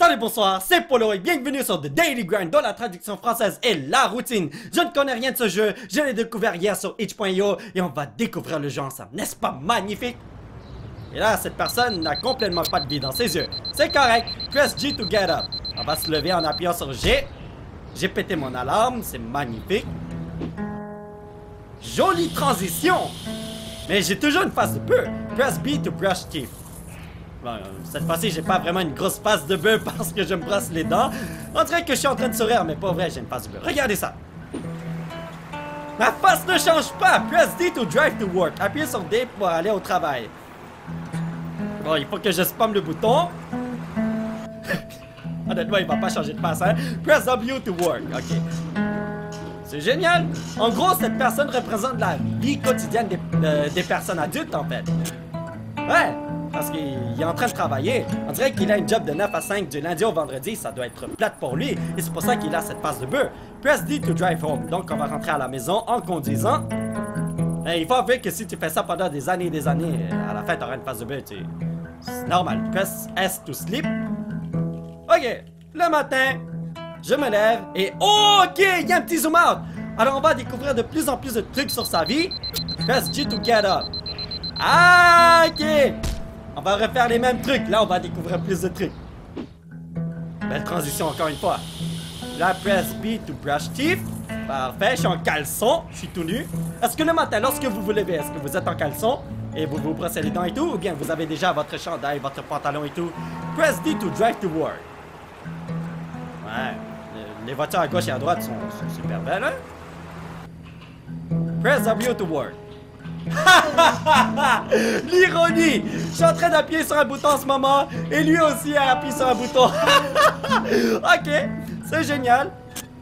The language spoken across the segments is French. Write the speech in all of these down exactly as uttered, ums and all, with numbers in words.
Salut, bonsoir, c'est Polo et bienvenue sur The Daily Grind, dont la traduction française est la routine. Je ne connais rien de ce jeu, je l'ai découvert hier sur itch point i o et on va découvrir le jeu ensemble. N'est-ce pas magnifique? Et là, cette personne n'a complètement pas de vie dans ses yeux. C'est correct, press G to get up. On va se lever en appuyant sur G. J'ai pété mon alarme, c'est magnifique. Jolie transition! Mais j'ai toujours une face de bœuf. Press B to brush teeth. Bon, cette fois-ci, j'ai pas vraiment une grosse face de bœuf parce que je me brosse les dents. On dirait que je suis en train de sourire, mais pas vrai, j'ai une face de bœuf. Regardez ça! Ma face ne change pas! Press D to drive to work. Appuyez sur D pour aller au travail. Bon, il faut que je spamme le bouton. Honnêtement, il va pas changer de face, hein? Press W to work. Ok. C'est génial! En gros, cette personne représente la vie quotidienne des, euh, des personnes adultes, en fait. Ouais, parce qu'il est en train de travailler. On dirait qu'il a un job de neuf à cinq du lundi au vendredi. Ça doit être plate pour lui. Et c'est pour ça qu'il a cette face de bœuf. Press D to drive home. Donc, on va rentrer à la maison en conduisant. Et il faut avouer que si tu fais ça pendant des années et des années, à la fin, t'auras une face de bœuf. Tu... C'est normal. Press S to sleep. Ok, le matin... Je me lève et ok, il y a un petit zoom out. Alors on va découvrir de plus en plus de trucs sur sa vie. Press G to get up. Ah, ok. On va refaire les mêmes trucs. Là, on va découvrir plus de trucs. Belle transition encore une fois. Là, press B to brush teeth. Parfait, je suis en caleçon, je suis tout nu. Est-ce que le matin, lorsque vous vous levez, est-ce que vous êtes en caleçon et vous vous brossez les dents et tout, ou bien vous avez déjà votre chandail, votre pantalon et tout? Press D to drive to work. Ouais. Les voitures à gauche et à droite sont, sont super belles, hein? Press W to work. L'ironie! Je suis en train d'appuyer sur un bouton en ce moment, et lui aussi a appuyé sur un bouton. Ok, c'est génial.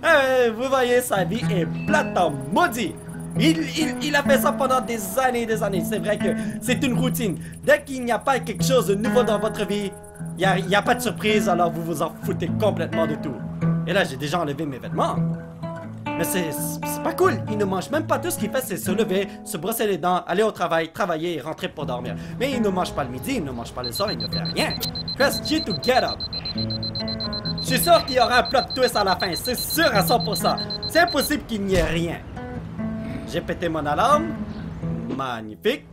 Euh, vous voyez, sa vie est plate en maudit. Il, il, il a fait ça pendant des années et des années. C'est vrai que c'est une routine. Dès qu'il n'y a pas quelque chose de nouveau dans votre vie, il n'y a, a pas de surprise, alors vous vous en foutez complètement de tout. Et là, j'ai déjà enlevé mes vêtements. Mais c'est pas cool. Il ne mange même pas tout ce qu'il fait, c'est se lever, se brosser les dents, aller au travail, travailler et rentrer pour dormir. Mais il ne mange pas le midi, il ne mange pas le soir, il ne fait rien. Press G to get up. Je suis sûr qu'il y aura un plot twist à la fin, c'est sûr à cent pour cent. C'est impossible qu'il n'y ait rien. J'ai pété mon alarme. Magnifique.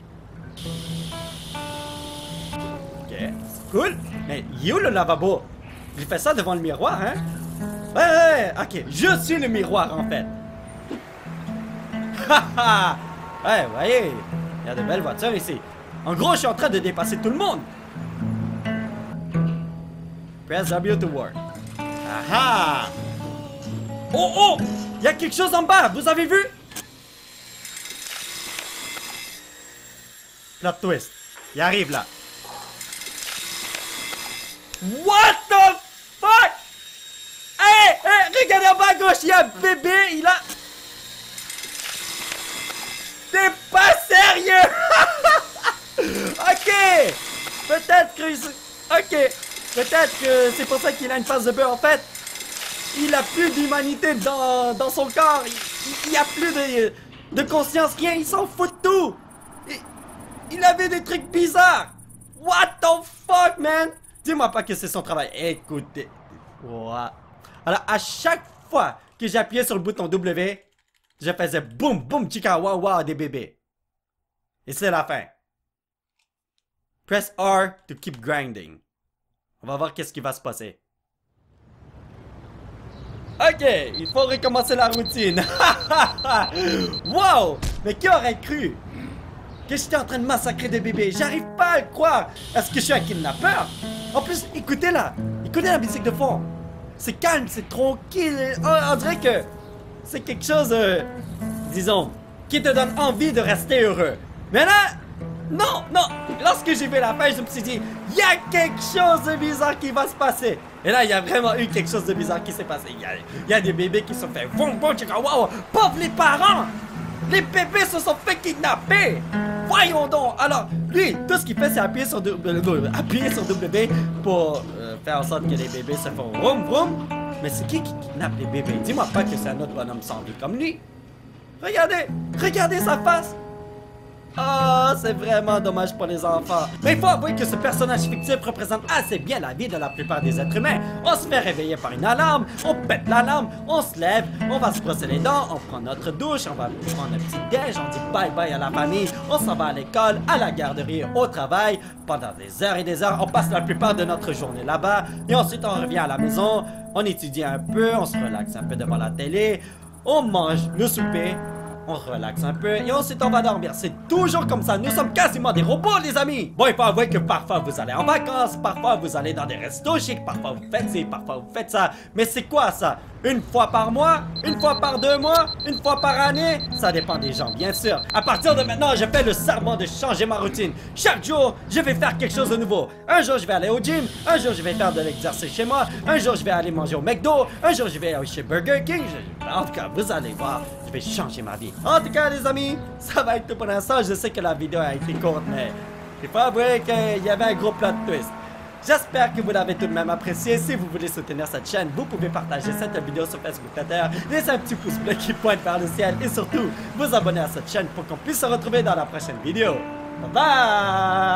Ok, c'est cool. Mais il est où le lavabo? Il fait ça devant le miroir, hein? Ouais, ouais, ok, je suis le miroir en fait. Haha! Ouais, vous voyez, il y a de belles voitures ici. En gros, je suis en train de dépasser tout le monde. Press W to work. Aha! Oh oh! Il y a quelque chose en bas, vous avez vu? Plot twist. Il arrive là. What the fuck? Hey, hey, regardez en bas à gauche, il y a un bébé, il a... T'es pas sérieux! Ok! Peut-être que... Ok! Peut-être que c'est pour ça qu'il a une face de bœuf en fait. Il a plus d'humanité dans, dans son corps. Il, il a plus de, de conscience, rien, il s'en fout de tout. Il, il avait des trucs bizarres. What the fuck, man? Dis-moi pas que c'est son travail. Écoutez. What? Alors, à chaque fois que j'appuyais sur le bouton W, je faisais boum, boum, chica, wawa des bébés. Et c'est la fin. Press R to keep grinding. On va voir qu'est-ce qui va se passer. Ok, il faut recommencer la routine. Wow! Mais qui aurait cru que j'étais en train de massacrer des bébés? J'arrive pas à le croire. Est-ce que je suis un kidnappeur? En plus, écoutez là. Écoutez la musique de fond. C'est calme, c'est tranquille. On dirait que c'est quelque chose, euh, disons, qui te donne envie de rester heureux. Mais là, non, non. Lorsque j'ai vu la fin, je me suis dit, il y a quelque chose de bizarre qui va se passer. Et là, il y a vraiment eu quelque chose de bizarre qui s'est passé. Il y a, il y a des bébés qui se sont fait vom vom, wow, pauvres les parents. Les bébés se sont fait kidnapper. Voyons donc. Alors, lui, tout ce qu'il fait, c'est appuyer sur W, appuyer sur W pour euh, faire en sorte que les bébés se font vroom vroom. Mais c'est qui qui kidnappe les bébés? Dis-moi pas que c'est un autre bonhomme sans vie comme lui. Regardez, regardez sa face. Ah, oh, c'est vraiment dommage pour les enfants. Mais il faut avouer que ce personnage fictif représente assez bien la vie de la plupart des êtres humains. On se fait réveiller par une alarme, on pète l'alarme, on se lève, on va se brosser les dents, on prend notre douche, on va prendre un petit déj, on dit bye bye à la famille, on s'en va à l'école, à la garderie, au travail. Pendant des heures et des heures, on passe la plupart de notre journée là-bas. Et ensuite, on revient à la maison, on étudie un peu, on se relaxe un peu devant la télé, on mange le souper. On relaxe un peu et ensuite on va dormir. C'est toujours comme ça, nous sommes quasiment des robots les amis. Bon, il faut avouer que parfois vous allez en vacances, parfois vous allez dans des restos chics, parfois vous faites ci, parfois vous faites ça. Mais c'est quoi ça? Une fois par mois? Une fois par deux mois? Une fois par année? Ça dépend des gens bien sûr. À partir de maintenant, je fais le serment de changer ma routine. Chaque jour, je vais faire quelque chose de nouveau. Un jour je vais aller au gym, un jour je vais faire de l'exercice chez moi, un jour je vais aller manger au McDo, un jour je vais aller chez Burger King. Je... En tout cas, vous allez voir, je vais changer ma vie. En tout cas les amis, ça va être tout pour l'instant. Je sais que la vidéo a été courte, mais c'est pas vrai qu'il y avait un gros plot twist. J'espère que vous l'avez tout de même apprécié. Si vous voulez soutenir cette chaîne, vous pouvez partager cette vidéo sur Facebook, Twitter, laisser un petit pouce bleu qui pointe vers le ciel et surtout vous abonner à cette chaîne pour qu'on puisse se retrouver dans la prochaine vidéo. Bye bye.